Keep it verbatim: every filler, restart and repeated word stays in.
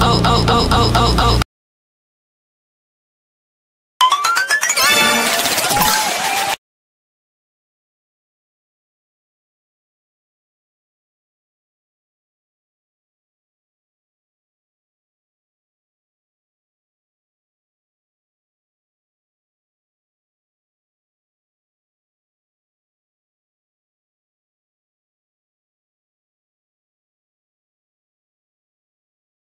oh, oh, oh.